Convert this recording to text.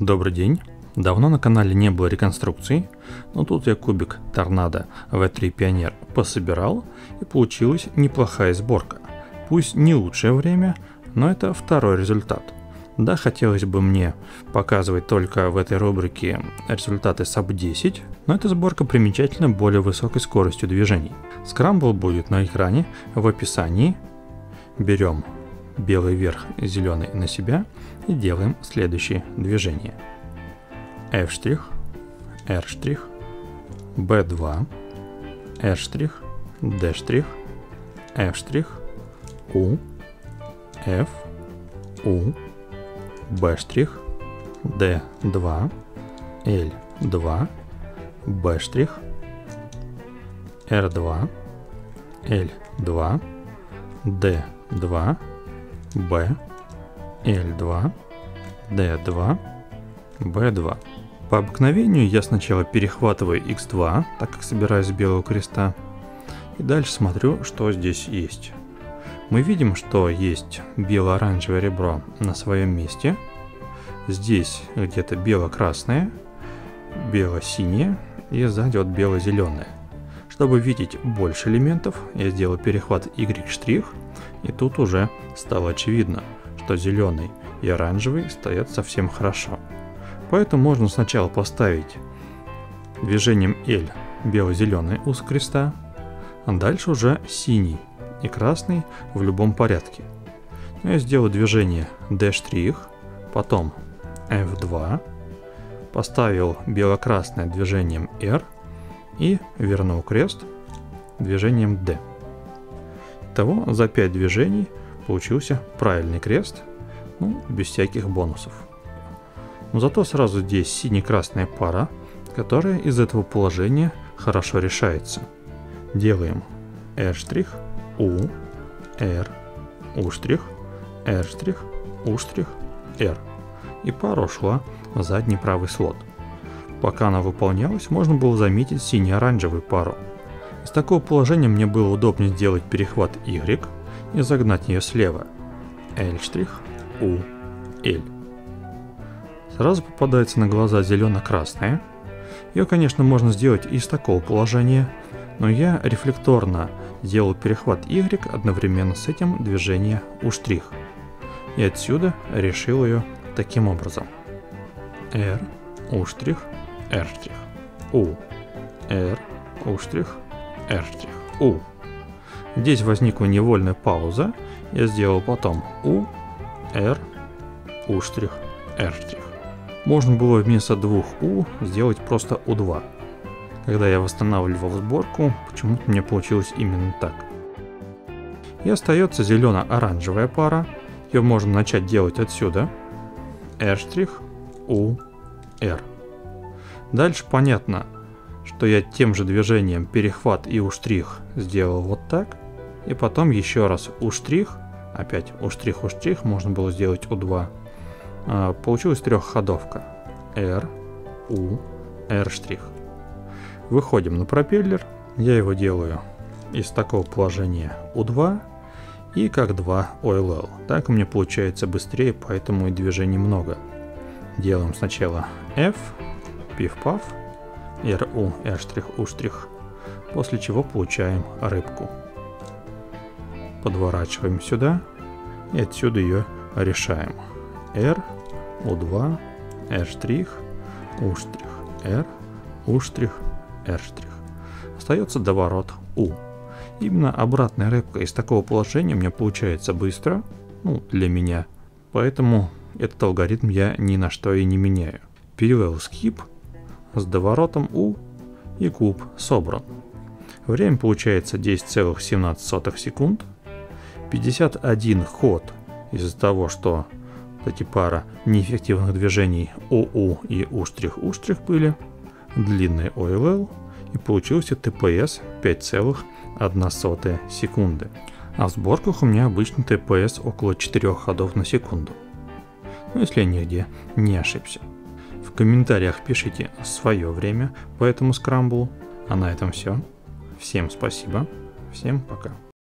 Добрый день! Давно на канале не было реконструкций, но тут я кубик торнадо V3 Пионер пособирал, и получилась неплохая сборка. Пусть не лучшее время, но это второй результат. Да, хотелось бы мне показывать только в этой рубрике результаты САП-10, но эта сборка примечательна более высокой скоростью движений. Скрамбл будет на экране в описании. Берем белый верх, зеленый на себя и делаем следующие движения. F', R', B2, R', D', F', U, F, U, B', D2, L2, B', R2, L2, D2, B, L2, D2, B2. По обыкновению я сначала перехватываю X2, так как собираюсь с белого креста, и дальше смотрю, что здесь есть. Мы видим, что есть бело-оранжевое ребро на своем месте, здесь где-то бело-красное, бело-синее и сзади вот бело-зеленое. Чтобы видеть больше элементов, я сделал перехват Y', и тут уже стало очевидно, что зеленый и оранжевый стоят совсем хорошо. Поэтому можно сначала поставить движением L бело-зеленый уз креста, а дальше уже синий и красный в любом порядке. Я сделаю движение D', потом F2, поставил бело-красное движением R и вернул крест движением D. Итого за 5 движений получился правильный крест, без всяких бонусов. Но зато сразу здесь сине-красная пара, которая из этого положения хорошо решается. Делаем R', U, R, U', R', U', R. И пара ушла в задний правый слот. Пока она выполнялась, можно было заметить сине-оранжевую пару. Из такого положения мне было удобнее сделать перехват Y и загнать ее слева. L', U, L. Сразу попадается на глаза зелено-красная. Ее, конечно, можно сделать и из такого положения, но я рефлекторно делал перехват Y одновременно с этим движение U'. И отсюда решил ее таким образом. R, U', R', U, R, U', R', U. Здесь возникла невольная пауза. Я сделал потом U, R, U', R'. Можно было вместо двух U сделать просто U2. Когда я восстанавливал сборку, почему-то мне получилось именно так. И остается зелено-оранжевая пара. Ее можно начать делать отсюда. R', U, R. Дальше понятно, что я тем же движением перехват и U' сделал вот так. И потом еще раз U', опять U', можно было сделать U2. Получилась трехходовка. R, U, R'. Выходим на пропеллер. Я его делаю из такого положения U2 и как 2 OLL. Так мне получается быстрее, поэтому и движений много. Делаем сначала F, пиф-паф, R, U, R', U', после чего получаем рыбку. Подворачиваем сюда и отсюда ее решаем. R, U2, R', U', R, U', R'. Остается доворот U. Именно обратная рыбка из такого положения у меня получается быстро, для меня. Поэтому этот алгоритм я ни на что и не меняю. Parallel skip с доворотом U и куб собран. Время получается 10,17 секунд. 51 ход из-за того, что эти пара неэффективных движений ОУ и У' были, длинный ОЛЛ, и получился ТПС 5,1 секунды. А в сборках у меня обычно ТПС около 4 ходов на секунду. Если я нигде не ошибся. В комментариях пишите свое время по этому скрамблу. А на этом все. Всем спасибо. Всем пока.